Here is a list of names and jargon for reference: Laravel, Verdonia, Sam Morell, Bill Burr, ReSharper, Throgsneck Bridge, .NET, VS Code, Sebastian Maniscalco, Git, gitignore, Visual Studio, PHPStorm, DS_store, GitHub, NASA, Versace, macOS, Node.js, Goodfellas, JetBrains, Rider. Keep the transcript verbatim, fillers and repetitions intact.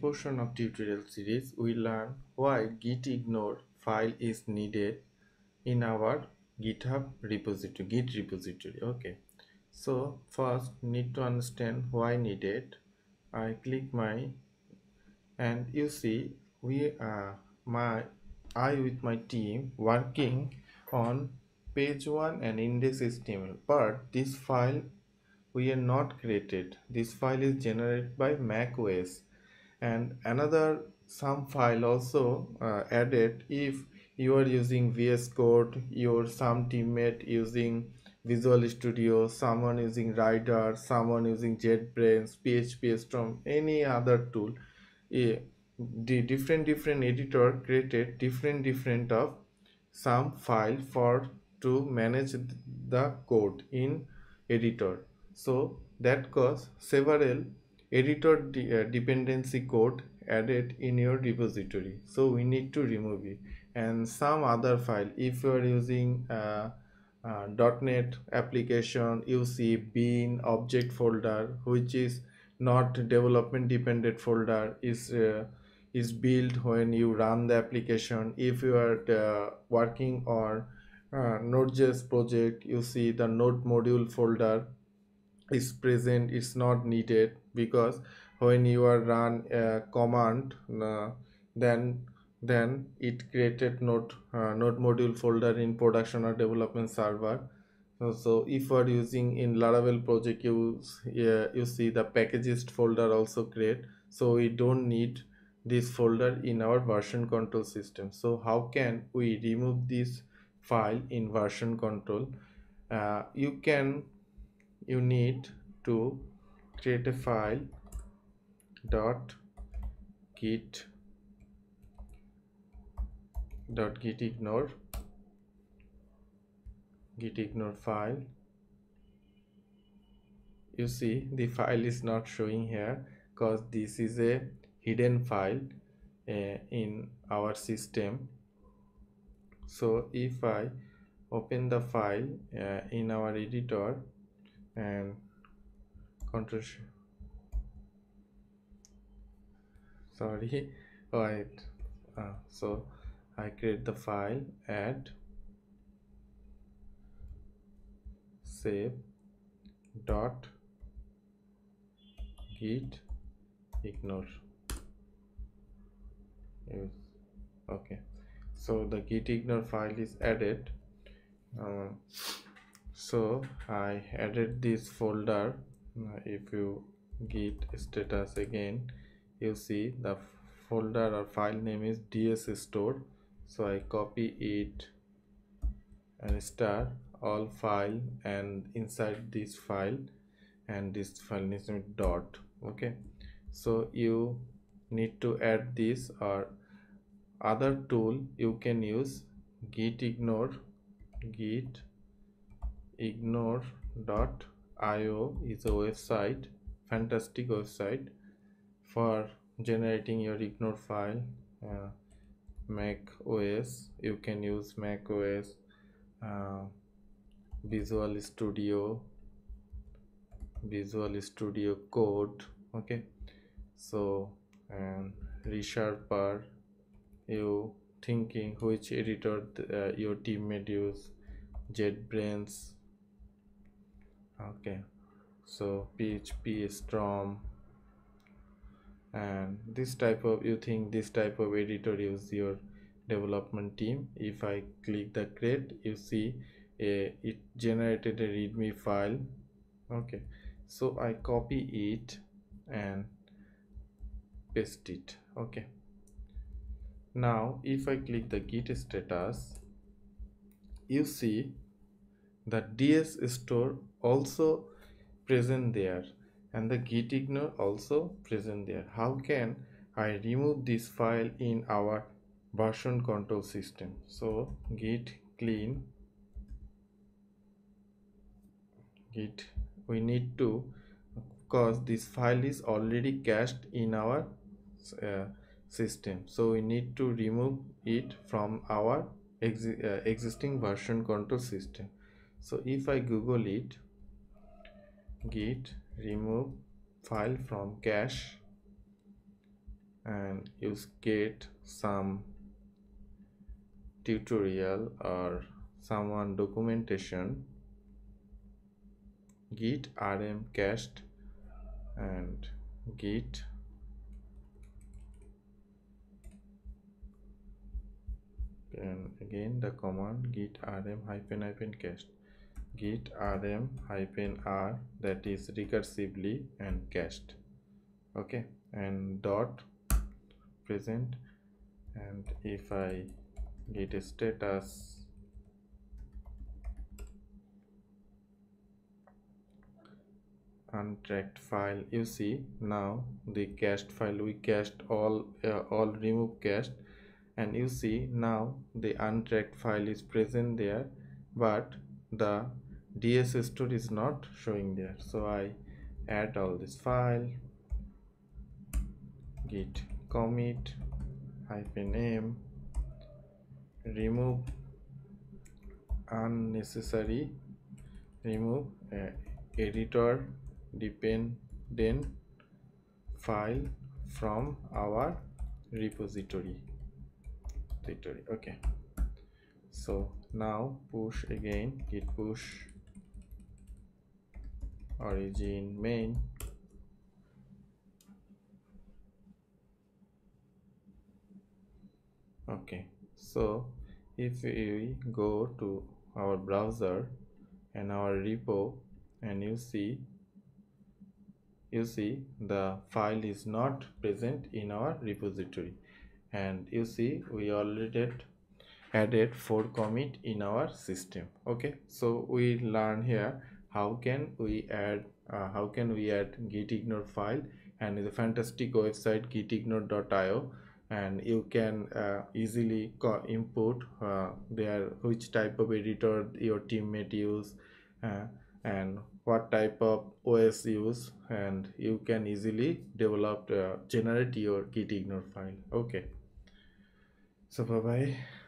portion of tutorial series, we learn why gitignore file is needed in our GitHub repository, Git repository. Okay, so first need to understand why needed. I click my, and you see we are my I with my team working on page one and index H T M L, but this file we are not created. This file is generated by macOS, and another some file also uh, added if you are using V S Code, your some teammate using Visual Studio, someone using Rider, someone using JetBrains, P H P Storm, any other tool. Yeah, the different different editor created different different of some file for to manage the code in editor. So that cause several editor de uh, dependency code added in your repository, so we need to remove it. And some other file, if you are using uh, uh, .NET application, you see bin object folder, which is not development dependent folder, is uh, is built when you run the application. If you are uh, working on uh, Node dot J S project, you see the node module folder is present. It's not needed because when you are run a command, uh, then then it created node uh, node module folder in production or development server. So if you are using in Laravel project, you uh, you see the packages folder also create. So we don't need this folder in our version control system. So how can we remove this file in version control? Uh, you can you need to create a file dot git dot gitignore gitignore file. You see the file is not showing here because this is a hidden file uh, in our system. So if I open the file uh, in our editor and control shift, sorry right uh, so I create the file, add, save dot gitignore. Yes. Okay, so the gitignore file is added. Uh, so I added this folder. Uh, if you git status again, you see the folder or file name is D S store. So I copy it and star all file and inside this file, and this file is dot. Okay, so you need to add this or other tool. You can use gitignore gitignore dot I O is a website, fantastic website for generating your ignore file. uh, macOS, you can use macOS, uh, Visual Studio Visual Studio Code. Okay, so and ReSharper, you thinking which editor uh, your teammate use, JetBrains, okay, so P H P Storm, and this type of you think this type of editor use your development team. If I click the create, you see a, it generated a readme file. Okay, so I copy it and paste it. Okay, now if I click the git status, you see the D S store also present there and the gitignore also present there. How can I remove this file in our version control system? So git clean git, we need to, because this file is already cached in our uh, system, so we need to remove it from our ex uh, existing version control system. So if I google it, git remove file from cache, and use Git, some tutorial or someone documentation, git rm cached and git and again the command git rm hyphen hyphen cached, git rm hyphen r, that is recursively and cached, okay, and dot present. And if I git status untracked file, you see now the cached file, we cached all uh, all remove cached, and you see now the untracked file is present there, but the D S store is not showing there. So I add all this file, git commit hyphen m remove unnecessary remove uh, editor dependent file from our repository repository okay. So now push again, git push origin main, okay. So if we go to our browser and our repo, and you see you see the file is not present in our repository, and you see we already added four commit in our system, okay. So we learn here how can we add uh, how can we add gitignore file, and it's a fantastic website gitignore dot i o, and you can uh, easily input uh, there which type of editor your teammate use uh, and what type of O S use, and you can easily develop uh, generate your gitignore file, okay. So bye bye.